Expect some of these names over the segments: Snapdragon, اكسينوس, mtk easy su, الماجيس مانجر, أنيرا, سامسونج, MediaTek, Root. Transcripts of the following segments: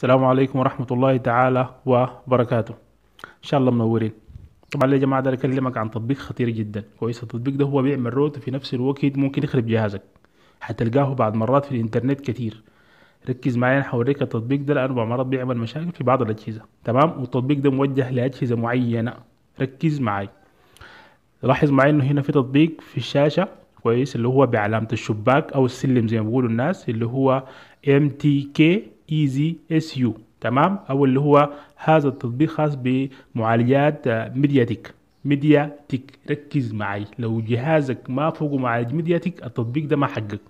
السلام عليكم ورحمة الله تعالى وبركاته. إن شاء الله منورين. طبعا يا جماعة ده أكلمك عن تطبيق خطير جدا كويس. التطبيق ده هو بيعمل روت وفي نفس الوقت ممكن يخرب جهازك، هتلقاه بعض مرات في الإنترنت كتير. ركز معايا، أنا هوريك التطبيق ده لأنه بعض مرات بيعمل مشاكل في بعض الأجهزة، تمام؟ والتطبيق ده موجه لأجهزة معينة، ركز معايا. لاحظ معايا إنه هنا في تطبيق في الشاشة كويس اللي هو بعلامة الشباك أو السلم زي ما بيقولوا الناس، اللي هو MTK ايزي اس يو، تمام؟ او اللي هو هذا التطبيق خاص بمعالجات ميديا تك. ركز معي، لو جهازك ما فوقه معالج ميديا تك التطبيق ده ما حقك،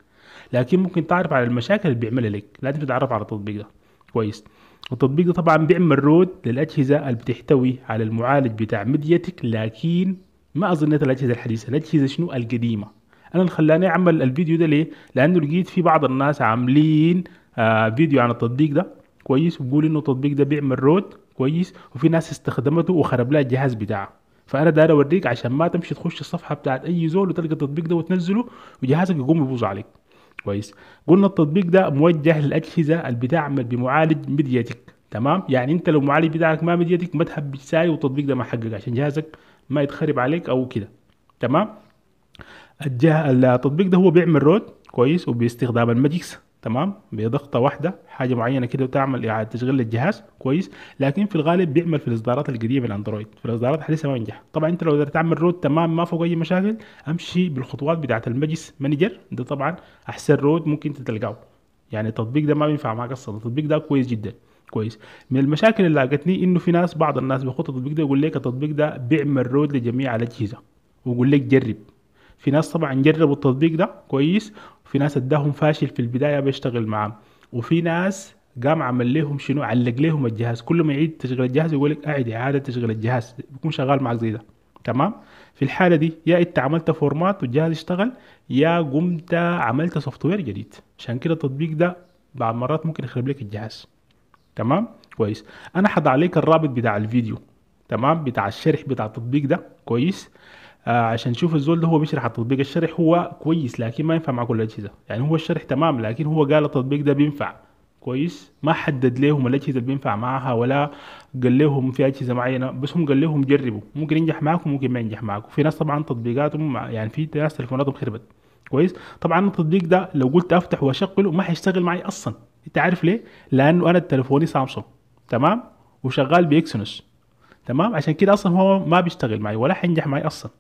لكن ممكن تعرف على المشاكل اللي بيعملها لك. لازم تتعرف على التطبيق ده كويس. التطبيق ده طبعا بيعمل روت للاجهزه اللي بتحتوي على المعالج بتاع ميديا تك، لكن ما اظنيت الاجهزه الحديثه، الاجهزه شنو القديمه. انا اللي خلاني اعمل الفيديو ده ليه؟ لانه لقيت في بعض الناس عاملين فيديو عن التطبيق ده كويس، وبيقول انه التطبيق ده بيعمل روت كويس، وفي ناس استخدمته وخرب لها الجهاز بتاعها. فانا داير اوريك عشان ما تمشي تخش الصفحه بتاعت اي زول وتلقى التطبيق ده وتنزله وجهازك يقوم يبوظ عليك كويس. قلنا التطبيق ده موجه للاجهزه اللي بتعمل بمعالج ميدياتك، تمام؟ يعني انت لو المعالج بتاعك ما ميدياتك ما تهبساي والتطبيق ده ما حقك عشان جهازك ما يتخرب عليك او كده، تمام؟ التطبيق ده هو بيعمل روت كويس وباستخدام الماجيكس، تمام؟ بضغطه واحده حاجه معينه كده وتعمل اعاده تشغيل للجهاز كويس. لكن في الغالب بيعمل في الاصدارات القديمه الاندرويد، في الاصدارات الحديثه ما ينجح. طبعا انت لو قدرت تعمل روت تمام ما فوق اي مشاكل، امشي بالخطوات بتاعه الماجيس مانجر ده، طبعا احسن روت ممكن تلقاه. يعني التطبيق ده ما بينفع معاك اصلا، التطبيق ده كويس جدا كويس. من المشاكل اللي لاقتني انه في ناس، بعض الناس بياخدوا التطبيق ده يقول لك التطبيق ده بيعمل روت لجميع الاجهزه ويقول لك جرب. في ناس طبعا جربوا التطبيق ده كويس، في ناس اداهم فاشل في البدايه بيشتغل معاهم، وفي ناس قام عمل لهم شنو، علق لهم الجهاز كل ما يعيد تشغيل الجهاز يقول لك اعد اعاده تشغيل الجهاز، بيكون شغال معك زي ده، تمام؟ في الحاله دي يا انت عملت فورمات والجهاز اشتغل، يا قمت عملت سوفت وير جديد. عشان كده التطبيق ده بعض مرات ممكن يخرب لك الجهاز، تمام كويس. انا حاضع لك الرابط بتاع الفيديو، تمام، بتاع الشرح بتاع التطبيق ده كويس، عشان تشوف الزول ده هو بيشرح التطبيق. الشرح هو كويس لكن ما ينفع مع كل الاجهزه، يعني هو الشرح تمام لكن هو قال التطبيق ده بينفع كويس، ما حدد لهم الاجهزه اللي بينفع معاها ولا قال لهم في اجهزه معينه، بس هم قال لهم جربوا، ممكن ينجح معاكم ممكن ما ينجح معاكم. في ناس طبعا تطبيقاتهم يعني في ناس تليفوناتهم خربت كويس. طبعا التطبيق ده لو قلت افتح واشغله ما هيشتغل معي اصلا، انت عارف ليه؟ لانه انا تليفوني سامسونج، تمام، وشغال باكسينوس، تمام، عشان كده اصلا هو ما بيشتغل معي ولا حينجح معي اصلا،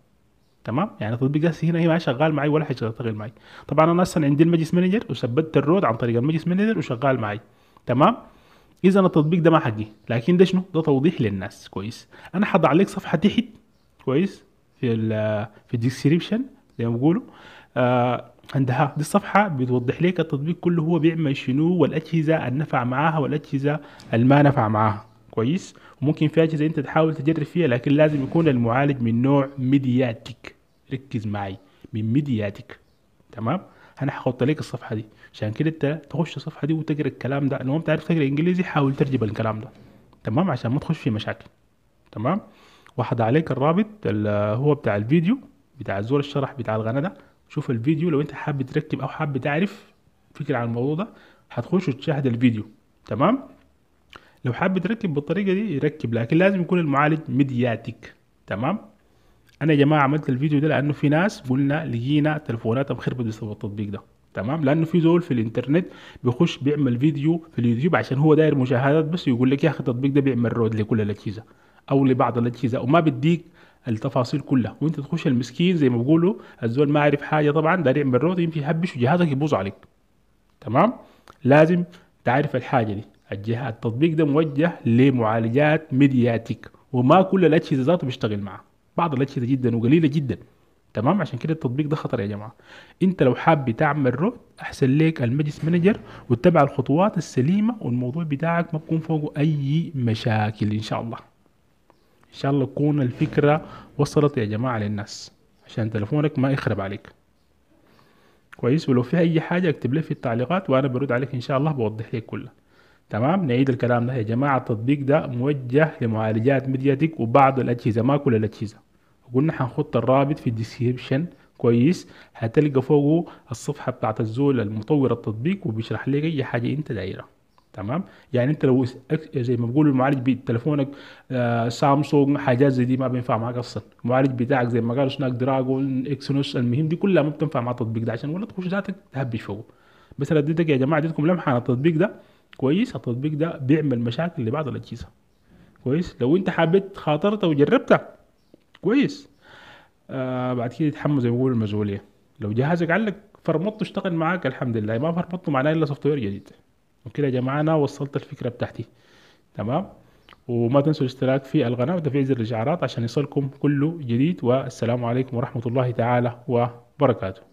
تمام؟ يعني التطبيق ده هنا ما شغال معي ولا حيشتغل معي. طبعا انا اصلا عندي الماجيس مانجر وثبتت الروت عن طريق الماجيس مانجر وشغال معي، تمام؟ اذا التطبيق ده ما حقي، لكن ده شنو؟ ده توضيح للناس كويس. انا حاضع لك صفحه تحت كويس في الديسكربشن زي ما بيقولوا، عندها دي الصفحه بتوضح لك التطبيق كله هو بيعمل شنو والاجهزه النفع معاها والاجهزه الما نفع معاها كويس. وممكن في اجهزه انت تحاول تجرب فيها، لكن لازم يكون المعالج من نوع ميدياتك، ركز معي، من ميدياتك، تمام؟ انا هحط لك الصفحه دي عشان كده انت تخش الصفحه دي وتقرا الكلام ده. لو ما بتعرف تقرا انجليزي حاول ترجم الكلام ده، تمام، عشان ما تخش في مشاكل، تمام؟ واحد عليك الرابط اللي هو بتاع الفيديو بتاع الزول الشرح بتاع القناه ده، شوف الفيديو لو انت حابب تركب او حابب تعرف فكره عن الموضوع ده، هتخش وتشاهد الفيديو، تمام؟ لو حابب تركب بالطريقه دي يركب، لكن لازم يكون المعالج ميدياتك، تمام؟ انا يا جماعه عملت الفيديو ده لانه في ناس قلنا لقينا تليفوناتهم خربت بسبب التطبيق ده، تمام؟ لانه في زول في الانترنت بيخش بيعمل فيديو في اليوتيوب عشان هو داير مشاهدات بس، يقول لك يا اخي التطبيق ده بيعمل رود لكل الاجهزه او لبعض الاجهزه وما بديك التفاصيل كلها، وانت تخش المسكين زي ما بيقولوا الزول ما عارف حاجه، طبعا داير يعمل رود يمشي يهبش وجهازك يبوظ عليك، تمام؟ لازم تعرف الحاجه دي. التطبيق ده موجه لمعالجات ميدياتك وما كل الاجهزه ذاته بيشتغل معاه، بعض الاجهزه جدا وقليله جدا، تمام؟ عشان كده التطبيق ده خطر يا جماعه. انت لو حابب تعمل روت احسن ليك الماجيس مانجر وتتبع الخطوات السليمه، والموضوع بتاعك ما بكون فوقه اي مشاكل ان شاء الله. ان شاء الله تكون الفكره وصلت يا جماعه للناس عشان تليفونك ما يخرب عليك كويس. ولو في اي حاجه اكتب لي في التعليقات وانا برد عليك ان شاء الله، بوضح لك كلها، تمام؟ نعيد الكلام ده يا جماعه، التطبيق ده موجه لمعالجات ميدياتك وبعض الاجهزه ما كل الاجهزه. قلنا هنحط الرابط في الديسكربشن كويس، هتلقى فوقه الصفحه بتاعت الزول المطور التطبيق وبيشرح لك اي حاجه انت دايره، تمام. يعني انت لو زي ما بقول المعالج بتليفونك سامسونج حاجات زي دي ما بينفع معاك اصلا، المعالج بتاعك زي ما قالوا سناك دراجون اكسينوس المهم دي كلها ما بتنفع مع التطبيق ده، عشان ولا تخش ذاتك تهبش فوقه. بس انا اديتك يا جماعه اديتكم لمحه عن التطبيق ده كويس. التطبيق ده بيعمل مشاكل لبعض الاجهزه كويس، لو انت حبيت خاطرت وجربتها كويس بعد كده تتحمل زي ما بيقولوا المسؤوليه. لو جهازك علق فرمطته اشتغل معاك الحمد لله، ما فرمطته معناه الا سوفت وير جديد. وكده يا جماعه انا وصلت الفكره بتاعتي تمام، وما تنسوا الاشتراك في القناه وتفعيل زر الاشعارات عشان يصلكم كله جديد، والسلام عليكم ورحمه الله تعالى وبركاته.